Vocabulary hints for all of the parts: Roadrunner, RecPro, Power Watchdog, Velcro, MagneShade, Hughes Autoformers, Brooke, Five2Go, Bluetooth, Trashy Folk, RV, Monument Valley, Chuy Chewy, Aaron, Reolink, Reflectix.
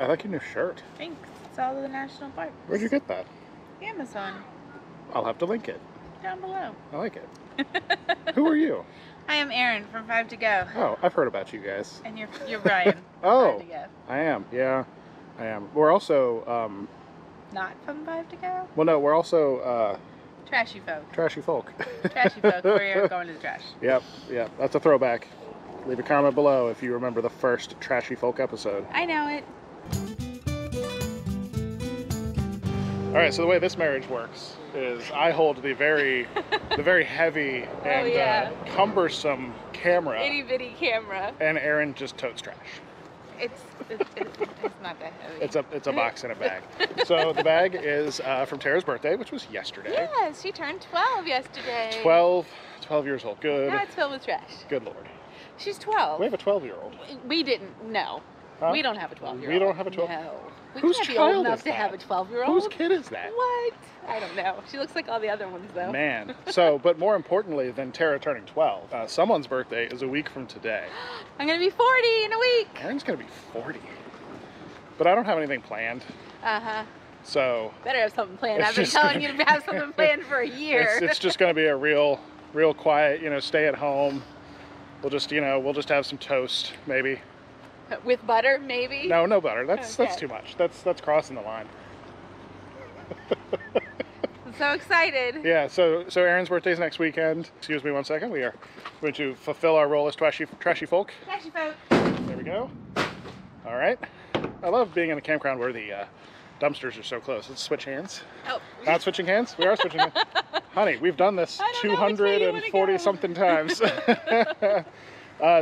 I like your new shirt. Thanks. It's all of the national parks. Where'd you get that? Amazon. I'll have to link it. Down below. I like it. Who are you? I am Aaron from 5 to Go. Oh, I've heard about you guys. And you're Ryan. Oh, 5 to Go. I am. Yeah, I am. We're also not from 5 to Go. Well, no, we're also Trashy Folk. Trashy Folk. Trashy Folk. We're going to the trash. Yep, yep. That's a throwback. Leave a comment below if you remember the first Trashy Folk episode. I know it. Alright, so the way this marriage works is I hold the very heavy and cumbersome camera. Itty bitty camera. And Aaron just totes trash. It's not that heavy. It's a box and a bag. So the bag is from Tara's birthday, which was yesterday. Yeah, she turned 12 yesterday. 12 years old. Good. Now it's filled with trash. Good lord. She's 12. We have a 12-year-old. We didn't. No. Huh? We don't have a 12-year-old. We don't have a 12-year-old. No. We Whose can't be old enough to have a 12-year-old. Whose kid is that? What? I don't know. She looks like all the other ones, though. Man. So, but more importantly than Tara turning 12, someone's birthday is a week from today. I'm going to be 40 in a week. Aaron's going to be 40. But I don't have anything planned. Uh-huh. So. Better have something planned. I've been telling you to have something planned for a year. It's just going to be a real quiet, you know, stay at home. We'll just, you know, we'll just have some toast, maybe. With butter, maybe? No, no butter. That's too much. That's crossing the line. I'm so excited. Yeah, so Aaron's birthday's next weekend. Excuse me one second. We are going to fulfill our role as trashy folk. Trashy folk. There we go. All right. I love being in a campground where the dumpsters are so close. Let's switch hands. Oh. Not switching hands? We are switching hands. Honey, we've done this 240-something times.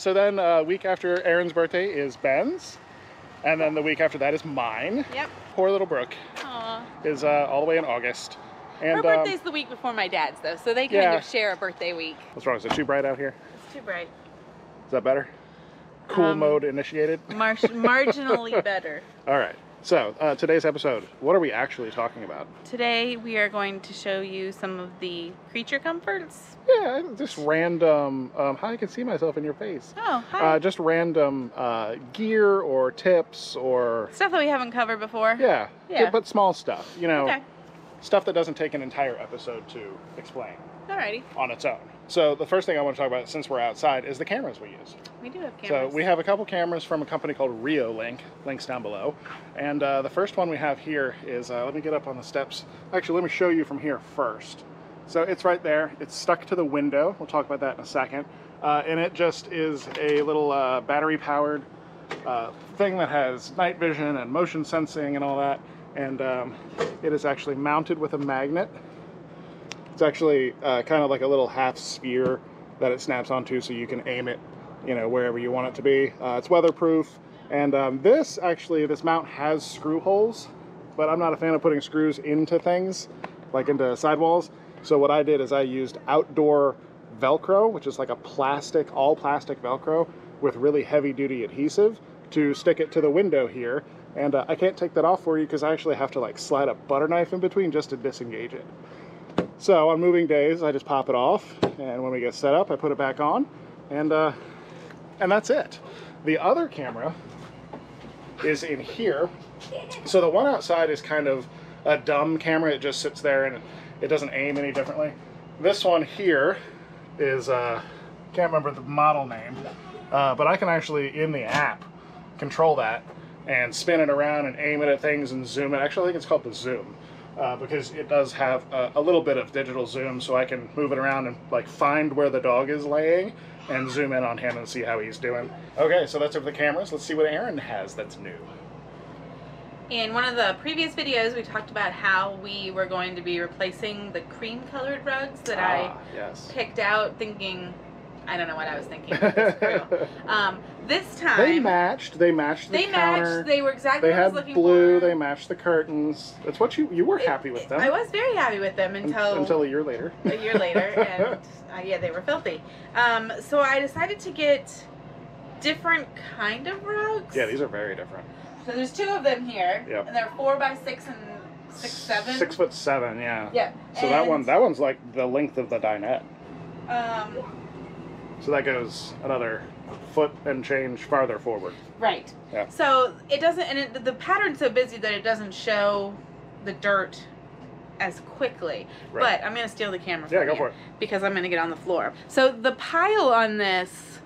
So then week after Aaron's birthday is Ben's, and then the week after that is mine. Yep. Poor little Brooke. Aww. Is all the way in August. And, her birthday's the week before my dad's, though, so they kind of share a birthday week. What's wrong? Is it too bright out here? It's too bright. Is that better? Cool mode initiated? Marginally better. All right. So, today's episode, what are we actually talking about? Today, we are going to show you some of the creature comforts. Yeah, just random, how I can see myself in your face. Oh, hi. Just random gear or tips or... Stuff that we haven't covered before. Yeah, yeah. But small stuff, you know, stuff that doesn't take an entire episode to explain. Alrighty. On its own. So the first thing I want to talk about, since we're outside, is the cameras we use. We do have cameras. So we have a couple cameras from a company called Reolink. Link's down below. And the first one we have here is, let me get up on the steps. Actually, let me show you from here first. So it's right there. It's stuck to the window. We'll talk about that in a second. And it just is a little battery-powered thing that has night vision and motion sensing and all that. And it is actually mounted with a magnet. It's actually kind of like a little half sphere that it snaps onto, so you can aim it, you know, wherever you want it to be. It's weatherproof, and this mount has screw holes, but I'm not a fan of putting screws into things, like into sidewalls. So what I did is I used outdoor Velcro, which is like a plastic, all plastic Velcro with really heavy duty adhesive, to stick it to the window here. And I can't take that off for you because I actually have to like slide a butter knife in between just to disengage it. So on moving days, I just pop it off, and when we get set up, I put it back on, and that's it. The other camera is in here. So the one outside is kind of a dumb camera. It just sits there, and it doesn't aim any differently. This one here is, can't remember the model name, but I can actually, in the app, control that and spin it around and aim it at things and zoom it. Actually, I think it's called the Zoom. Because it does have a little bit of digital zoom, so I can move it around and like find where the dog is laying and zoom in on him and see how he's doing. Okay, so that's it for the cameras. Let's see what Aaron has that's new. In one of the previous videos, we talked about how we were going to be replacing the cream-colored rugs that I picked out thinking... I don't know what I was thinking. This time... They matched the counter. They were exactly what I was looking for. They matched the curtains. That's what you were happy with them. I was very happy with them until a year later. A year later. And yeah, they were filthy. So I decided to get different kind of rugs. Yeah, these are very different. So there's two of them here. Yep. And they're 4 by 6 and 6'7". 6'7", yeah. Yeah. So and that one's like the length of the dinette. So that goes another foot and change farther forward. Right. Yeah. So it doesn't, and it, the pattern's so busy that it doesn't show the dirt as quickly. Right. But I'm going to steal the camera from you. Yeah, go for it. Because I'm going to get on the floor. So the pile on this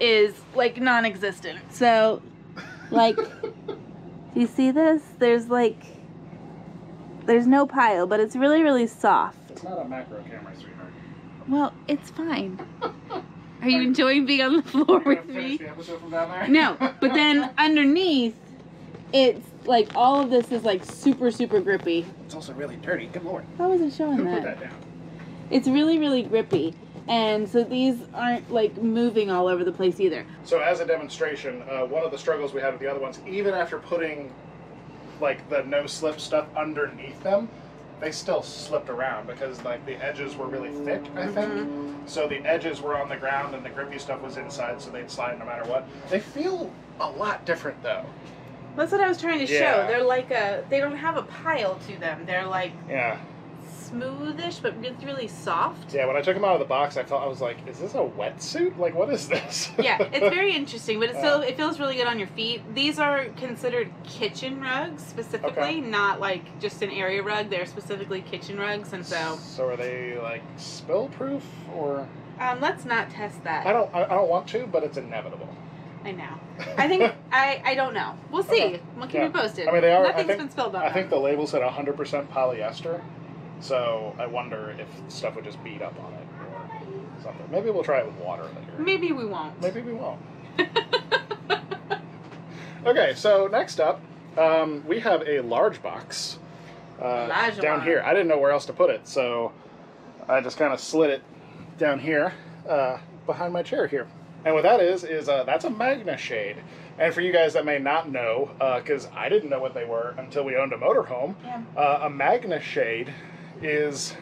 is like non-existent. So like, do you see this? There's like, there's no pile, but it's really, really soft. It's not a macro camera, sweetheart. Well, it's fine. Are you enjoying being on the floor with me? The episode from down there? No, but then underneath, it's like all of this is like super, super grippy. It's also really dirty. Good Lord. I wasn't showing that. Put that down. It's really, really grippy. And so these aren't like moving all over the place either. So as a demonstration, one of the struggles we had with the other ones, even after putting like the no-slip stuff underneath them, they still slipped around because like the edges were really thick, I think. Mm-hmm. So the edges were on the ground and the grippy stuff was inside, so they'd slide no matter what. They feel a lot different though. That's what I was trying to show. They're like a, they don't have a pile to them. They're like smoothish, but it's really soft. Yeah, when I took them out of the box, I felt, I was like, is this a wetsuit? Like, what is this? Yeah, it's very interesting, but it's still, it feels really good on your feet. These are considered kitchen rugs specifically, not like just an area rug. They're specifically kitchen rugs, and so. So are they like spill proof or? Let's not test that. I don't want to, but it's inevitable. I know. I think, I don't know. We'll see. We'll keep you posted. I mean, they are, Nothing's been spilled on them. I think the label said 100% polyester, so I wonder if stuff would just beat up on it or something. Maybe we'll try it with water later. Maybe we won't. Maybe we won't. Okay, so next up, we have a large box down here. I didn't know where else to put it, so I just kind of slid it down here behind my chair here. And what that is that's a MagneShade. And for you guys that may not know, because I didn't know what they were until we owned a motorhome, a MagneShade is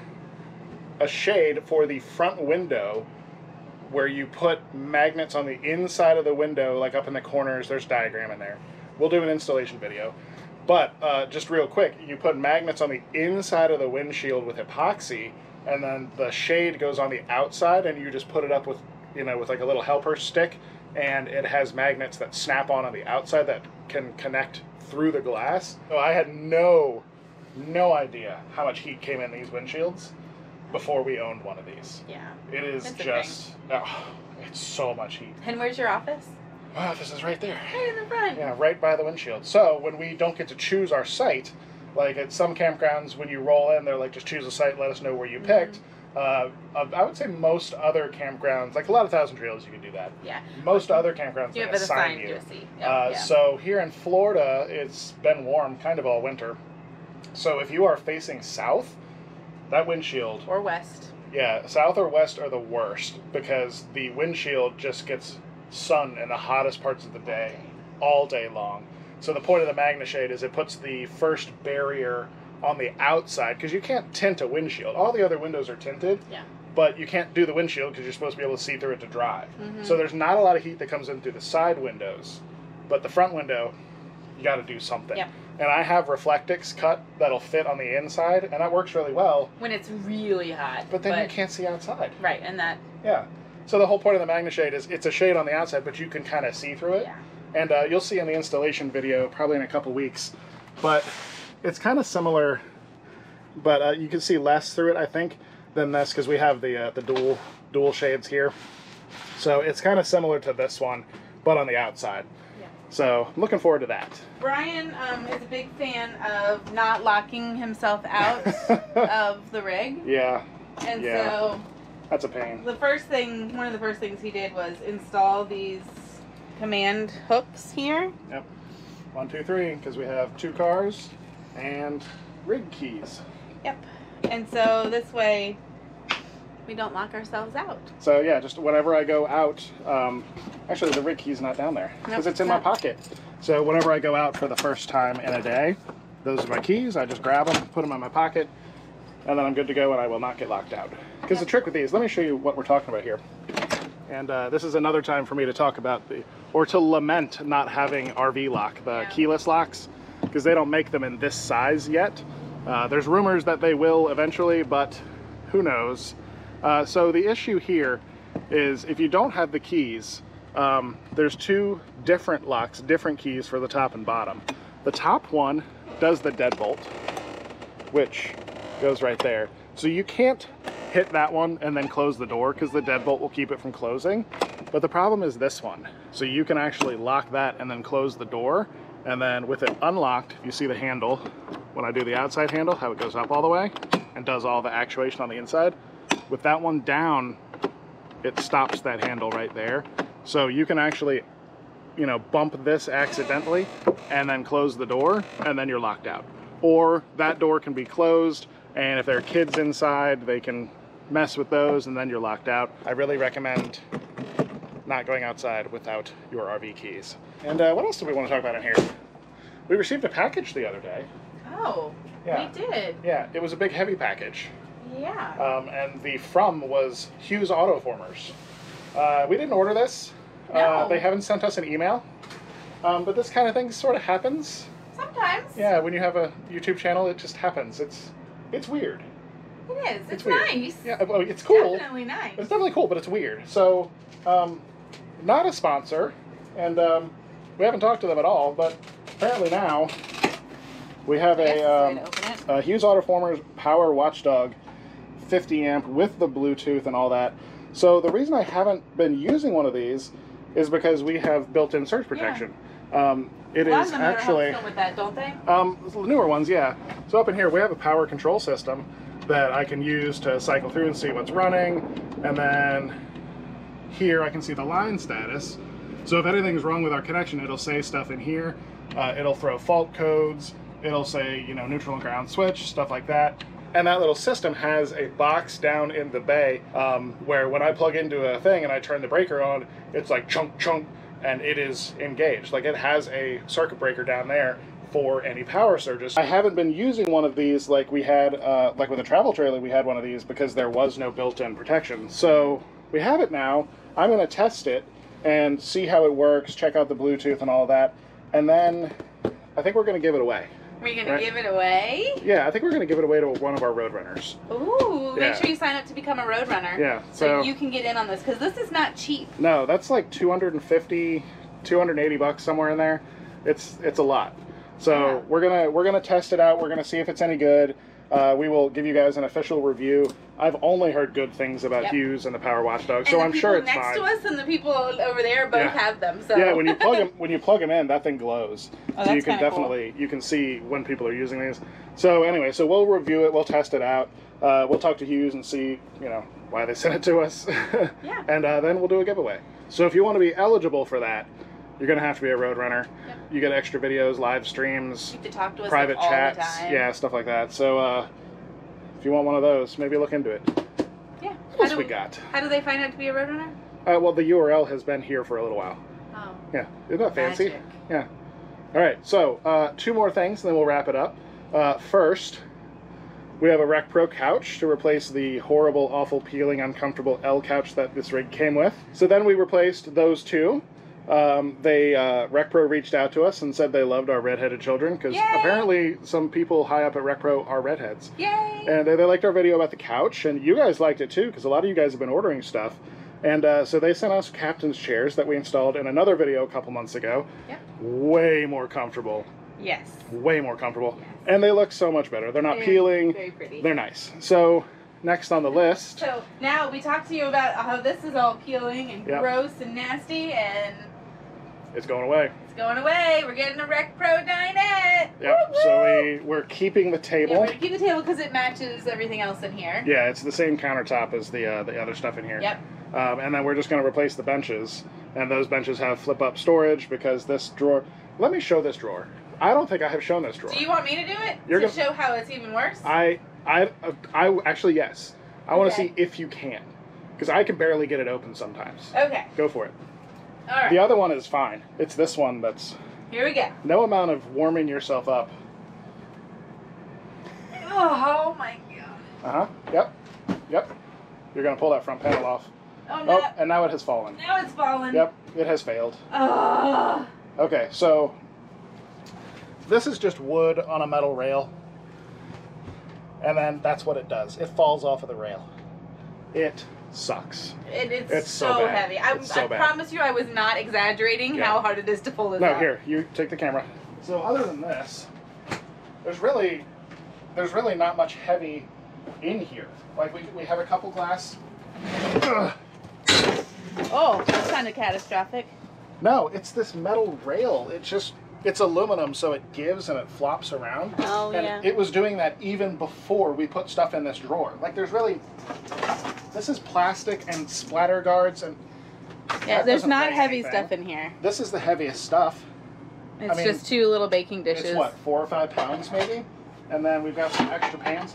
a shade for the front window where you put magnets on the inside of the window, like up in the corners. There's a diagram in there. We'll do an installation video. But just real quick, you put magnets on the inside of the windshield with epoxy, and then the shade goes on the outside, and you just put it up with, you know, with like a little helper stick, and it has magnets that snap on the outside that can connect through the glass. So I had no idea how much heat came in these windshields before we owned one of these. Yeah. It is just, it's so much heat. And where's your office? My office is right there. Right in the front. Yeah, right by the windshield. So when we don't get to choose our site, like at some campgrounds when you roll in, they're like, just choose a site, let us know where you picked. I would say most other campgrounds, like a lot of Thousand Trails, you can do that. Yeah. Most other campgrounds they assign you. So here in Florida, it's been warm kind of all winter. So if you are facing south, that windshield. Or west. Yeah, south or west are the worst because the windshield just gets sun in the hottest parts of the day, all day long. So the point of the MagneShade is it puts the first barrier on the outside, because you can't tint a windshield. All the other windows are tinted, but you can't do the windshield because you're supposed to be able to see through it to drive. So there's not a lot of heat that comes in through the side windows, but the front window, you got to do something. And I have Reflectix cut that'll fit on the inside, and that works really well. When it's really hot. But then you can't see outside. Right, and that... Yeah. So the whole point of the MagneShade is it's a shade on the outside, but you can kind of see through it. And you'll see in the installation video, probably in a couple weeks, but... It's kind of similar, but you can see less through it, I think, than this, because we have the dual shades here. So it's kind of similar to this one, but on the outside. So I'm looking forward to that. Brian is a big fan of not locking himself out of the rig. And so... That's a pain. The first thing, one of the first things he did was install these command hooks here. 1, 2, 3, because we have 2 cars. And rig keys. And so this way we don't lock ourselves out. So yeah, just whenever I go out, actually the rig key's not down there because it's in my pocket. So whenever I go out for the first time in a day, those are my keys. I just grab them, put them in my pocket, and then I'm good to go and I will not get locked out. Because the trick with these, let me show you what we're talking about here. And this is another time for me to talk about the, or to lament not having RV lock, the keyless locks. Because they don't make them in this size yet. There's rumors that they will eventually, but who knows. So the issue here is if you don't have the keys, There's two different locks, different keys for the top and bottom. The top one does the deadbolt, which goes right there. So you can't hit that one and then close the door because the deadbolt will keep it from closing. But the problem is this one. So you can actually lock that and then close the door. And then with it unlocked, you see the handle, when I do the outside handle, how it goes up all the way and does all the actuation on the inside. With that one down, it stops that handle right there. So you can actually, you know, bump this accidentally and then close the door and then you're locked out. Or that door can be closed and if there are kids inside, they can mess with those and then you're locked out. I really recommend not going outside without your RV keys. And what else do we want to talk about in here? We received a package the other day. Oh, yeah. We did. Yeah, it was a big heavy package. Yeah. And the from was Hughes Autoformers. We didn't order this. No. They haven't sent us an email. But this kind of thing sort of happens. Sometimes. Yeah, when you have a YouTube channel, it just happens. It's weird. It is. It's weird. Nice. Yeah, well, it's cool. Definitely nice. It's definitely cool, but it's weird. So, not a sponsor, and we haven't talked to them at all, but apparently now we have a Hughes Autoformers Power Watchdog 50 amp with the Bluetooth and all that. So the reason I haven't been using one of these is because we have built-in surge protection. Yeah. It is actually... A lot of them are helpful with that, don't they? Newer ones, yeah. So up in here, we have a power control system that I can use to cycle through and see what's running. And then here I can see the line status. So if anything's wrong with our connection, it'll say stuff in here. It'll throw fault codes. It'll say, you know, neutral and ground switch, stuff like that. And that little system has a box down in the bay where when I plug into a thing and I turn the breaker on, it's like chunk, chunk, and it is engaged. Like it has a circuit breaker down there for any power surges. I haven't been using one of these like we had, like with a travel trailer, we had one of these because there was no built-in protection. So we have it now. I'm gonna test it and see how it works, check out the Bluetooth and all that. And then I think we're gonna give it away. We're going to give it away? Yeah, I think we're going to give it away to one of our Roadrunners. Ooh, yeah. Make sure you sign up to become a Roadrunner. Yeah. So you can get in on this, because this is not cheap. No, that's like 250, 280 bucks, somewhere in there. It's a lot. So yeah. we're gonna test it out. We're going to see if it's any good. We will give you guys an official review. I've only heard good things about Hughes and the Power Watchdog, so I'm sure it's fine. And the people next to us and the people over there both have them. So. Yeah, when you plug them in, that thing glows. Oh, so you can definitely you can see when people are using these. So anyway, so we'll review it, we'll test it out, we'll talk to Hughes and see why they sent it to us, yeah. And then we'll do a giveaway. So if you want to be eligible for that, you're going to have to be a Roadrunner. Yep. You get extra videos, live streams, you have to talk to us private chats, all the time. Yeah, stuff like that. So if you want one of those, maybe look into it. Yeah. What else we got? How do they find out to be a Roadrunner? Well, the URL has been here for a little while. Oh. Yeah. Isn't that fancy? Magic. Yeah. All right. So two more things, and then we'll wrap it up. First, we have a RecPro couch to replace the horrible, awful, peeling, uncomfortable L couch that this rig came with. So then we replaced those two. RecPro reached out to us and said they loved our redheaded children because apparently some people high up at RecPro are redheads. Yay! And they liked our video about the couch, and you guys liked it too because a lot of you guys have been ordering stuff. And so they sent us captain's chairs that we installed in another video a couple months ago. Yep. Way more comfortable. Yes. Way more comfortable. Yes. And they look so much better. They're not peeling. Very pretty. They're nice. So next on the list. So now we talked to you about how this is all peeling and gross and nasty, and it's going away. It's going away. We're getting a RecPro dinette. Yep. So we're keeping the table. Yeah, we're going to keep the table because it matches everything else in here. Yeah, it's the same countertop as the other stuff in here. Yep. And then we're just going to replace the benches, and those benches have flip-up storage because this drawer. Let me show this drawer. I don't think I have shown this drawer. Do you want me to do it? You're going to show how it's even worse. I actually yes. I want to see if you can, because I can barely get it open sometimes. Okay. Go for it. All right. The other one is fine. It's this one that's... Here we go. No amount of warming yourself up. Oh, my God. Uh-huh. Yep. Yep. You're going to pull that front panel off. Oh, no. Oh, and now it has fallen. Now it's fallen. Yep. It has failed. Ugh. Okay, so this is just wood on a metal rail. And then that's what it does. It falls off of the rail. It sucks. It's so bad. Heavy. I promise you I was not exaggerating how hard it is to pull this out. No, here, you take the camera. So other than this, there's really not much heavy in here. Like we have a couple glass. Oh, that's kind of catastrophic. No, it's this metal rail. It's aluminum, so it gives and it flops around. Oh, and it was doing that even before we put stuff in this drawer. Like, there's really... This is plastic and splatter guards and... Yeah, there's not heavy stuff in here. This is the heaviest stuff. It's just two little baking dishes. It's what, 4 or 5 pounds maybe? And then we've got some extra pans.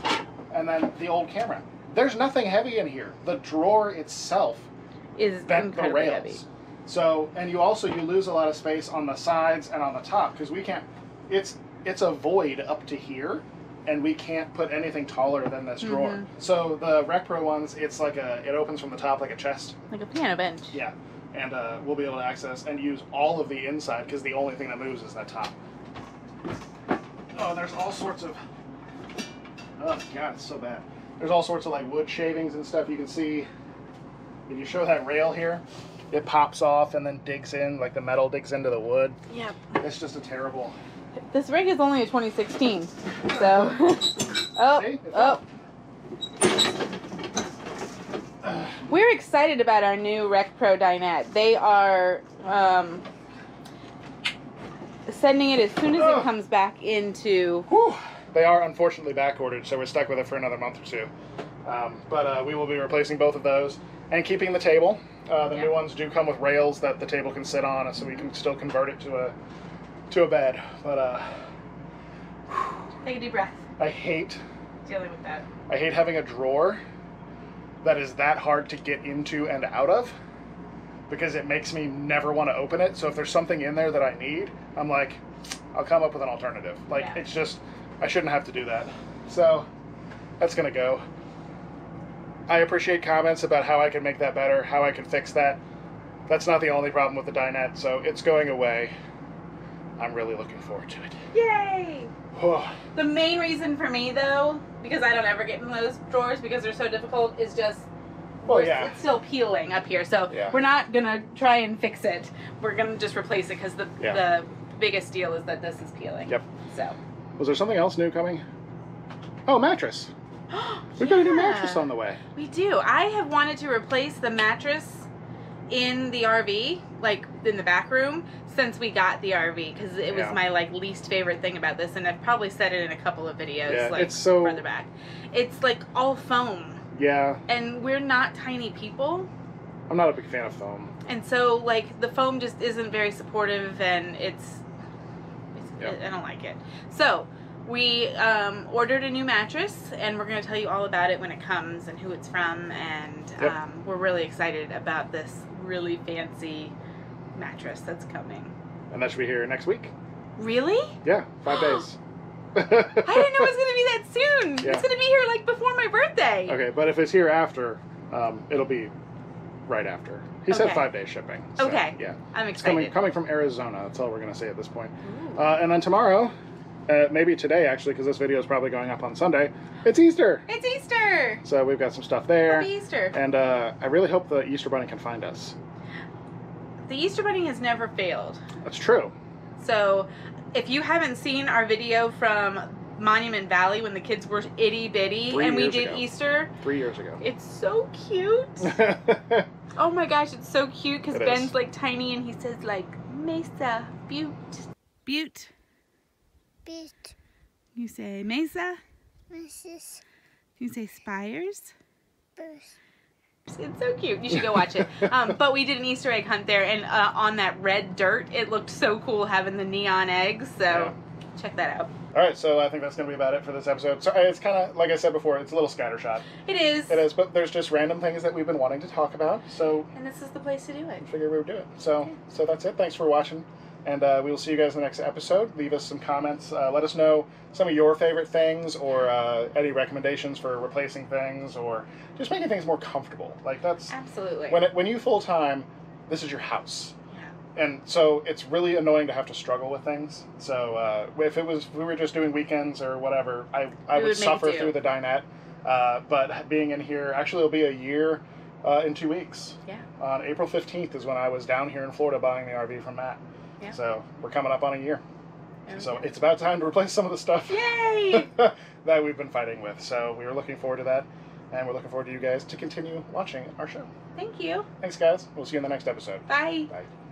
And then the old camera. There's nothing heavy in here. The drawer itself is bent the rails. Heavy. So, and you lose a lot of space on the sides and on the top, because we can't, it's a void up to here, and we can't put anything taller than this drawer. So the RecPro ones, it's like it opens from the top like a chest. Like a piano bench. Yeah, and we'll be able to access and use all of the inside, because the only thing that moves is that top. Oh, and there's all sorts of, oh God, it's so bad. There's all sorts of like wood shavings and stuff. You can see, if you show that rail here, it pops off and then digs in, like the metal digs into the wood. Yeah. It's just a terrible... This rig is only a 2016, so... Oh. We're excited about our new RecPro dinette. They are sending it as soon as it comes back into... Whew. They are unfortunately backordered, so we're stuck with it for another month or two. But we will be replacing both of those and keeping the table. The new ones do come with rails that the table can sit on, so we can still convert it to a bed. But take a deep breath. I hate dealing with that. I hate having a drawer that is that hard to get into and out of, because it makes me never want to open it. So if there's something in there that I need, I'm like, I'll come up with an alternative. Like it's just, I shouldn't have to do that. So that's gonna go. I appreciate comments about how I can make that better, how I can fix that. That's not the only problem with the dinette, so it's going away. I'm really looking forward to it. Yay! The main reason for me, though, because I don't ever get in those drawers because they're so difficult, is just it's still peeling up here, so we're not going to try and fix it. We're going to just replace it, because the biggest deal is that this is peeling. Yep. So. Was there something else new coming? Oh, mattress. We've got a new mattress on the way. We do. I have wanted to replace the mattress in the RV, like in the back room, since we got the RV, because it was my like least favorite thing about this, and I've probably said it in a couple of videos. Yeah, like it's so further back. It's like all foam. Yeah. And we're not tiny people. I'm not a big fan of foam. And so like the foam just isn't very supportive, and it's I don't like it. So we ordered a new mattress, and we're going to tell you all about it when it comes and who it's from, and we're really excited about this really fancy mattress that's coming. And that should be here next week. Really? Yeah, 5 days. I didn't know it was going to be that soon. Yeah. It's going to be here like before my birthday. Okay, but if it's here after, it'll be right after. He said 5 days shipping. So, yeah. I'm excited. It's coming from Arizona. That's all we're going to say at this point. And then tomorrow... maybe today, actually, because this video is probably going up on Sunday. It's Easter! It's Easter! So we've got some stuff there. Happy Easter! And I really hope the Easter Bunny can find us. The Easter Bunny has never failed. That's true. So, if you haven't seen our video from Monument Valley when the kids were itty-bitty and we did Easter... 3 years ago. It's so cute! Oh my gosh, it's so cute, because Ben's, like, tiny, and he says, like, Mesa, Butte. Butte. Butte. You say Mesa. Mrs. You say Spires. Bruce. It's so cute. You should go watch it. But we did an Easter egg hunt there, and on that red dirt, it looked so cool having the neon eggs. So check that out. All right, so I think that's going to be about it for this episode. So it's kind of, like I said before, it's a little scattershot. It is. It is, but there's just random things that we've been wanting to talk about. So. And this is the place to do it. I figured we would do it. So, so that's it. Thanks for watching. And we will see you guys in the next episode. Leave us some comments. Let us know some of your favorite things, or any recommendations for replacing things, or just making things more comfortable. Like that's absolutely when you full time, this is your house, and so it's really annoying to have to struggle with things. So if we were just doing weekends or whatever, I would suffer through the dinette. But being in here, actually, it'll be a year in 2 weeks. Yeah. On April 15th is when I was down here in Florida buying the RV from Matt. Yeah. So we're coming up on a year. Okay. So it's about time to replace some of the stuff Yay! that we've been fighting with. So we were looking forward to that. And we're looking forward to you guys to continue watching our show. Thank you. Thanks, guys. We'll see you in the next episode. Bye. Bye.